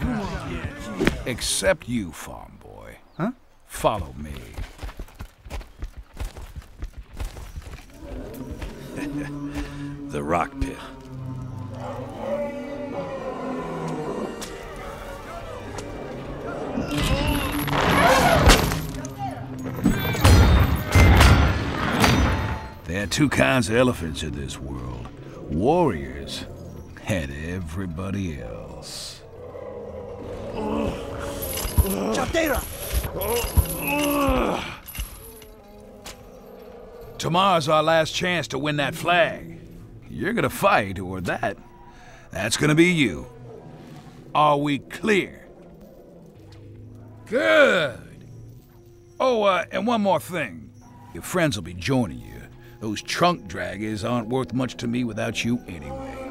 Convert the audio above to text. Come on. Yeah. Except you, farm boy. Huh? Follow me. The rock pit. There are two kinds of elephants in this world. Warriors and everybody else. Tomorrow's our last chance to win that flag. You're gonna fight, or that's gonna be you. Are we clear? Good! Oh, and one more thing. Your friends will be joining you. Those trunk draggers aren't worth much to me without you anyway.